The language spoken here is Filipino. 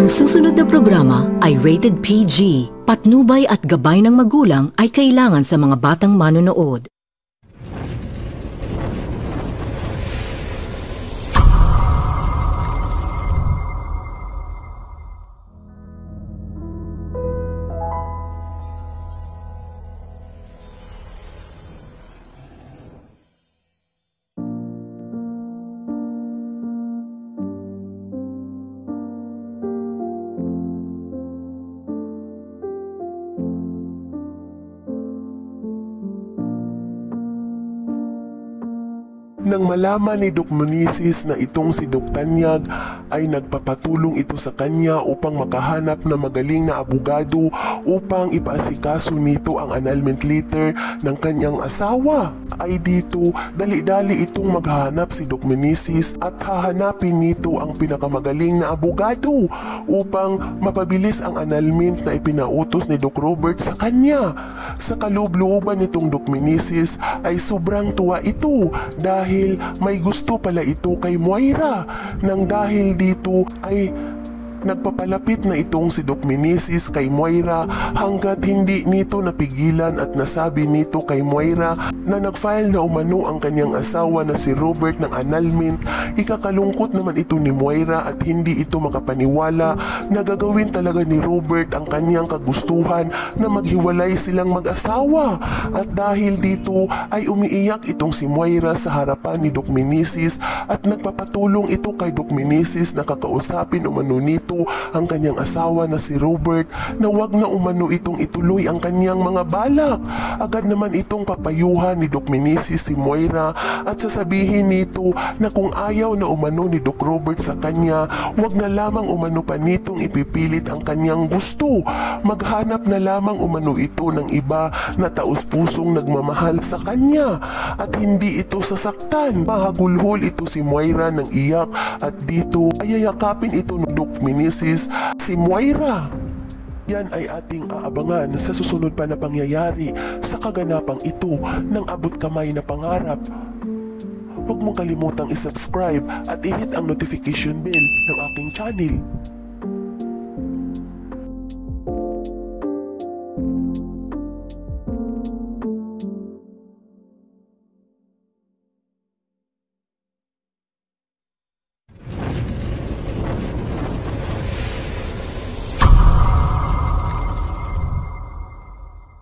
Ang susunod na programa ay rated PG. Patnubay at gabay ng magulang ay kailangan sa mga batang manonood. Nang malaman ni Doc Munisis na itong si Doc Tanyag ay nagpapatulong ito sa kanya upang makahanap na magaling na abogado upang ipaasikaso nito ang annulment letter ng kanyang asawa, ay dito dali-dali itong maghanap si Doc Munisis at hahanapin nito ang pinakamagaling na abogado upang mapabilis ang annulment na ipinautos ni Doc Robert sa kanya. Sa kaloob-looban nitong Doc Munisis ay sobrang tuwa ito dahil may gusto pala ito kay Moira. Nang dahil dito ay nagpapalapit na itong si Doc Munisis kay Moira hanggat hindi nito napigilan at nasabi nito kay Moira na nag-file na umano ang kanyang asawa na si Robert ng annulment. Ikakalungkot naman ito ni Moira at hindi ito makapaniwala na gagawin talaga ni Robert ang kanyang kagustuhan na maghiwalay silang mag-asawa. At dahil dito ay umiiyak itong si Moira sa harapan ni Doc Munisis at nagpapatulong ito kay Doc Munisis na kakausapin umano nito ang kanyang asawa na si Robert na wag na umano itong ituloy ang kanyang mga balak. Agad naman itong papayuhan ni Doc Munisis si Moira at sasabihin nito na kung ayaw na umano ni Doc Robert sa kanya, wag na lamang umano pa nitong ipipilit ang kanyang gusto. Maghanap na lamang umano ito ng iba na taus-pusong nagmamahal sa kanya at hindi ito sasaktan. Mahagulhol ito si Moira ng iyak at dito ay yayakapin ito ng Doc Munisis si Moira. Yan ay ating aabangan sa susunod pa na pangyayari sa kaganapang ito ng Abot Kamay na Pangarap. Huwag mong kalimutang isubscribe at i-hit ang notification bell ng aking channel.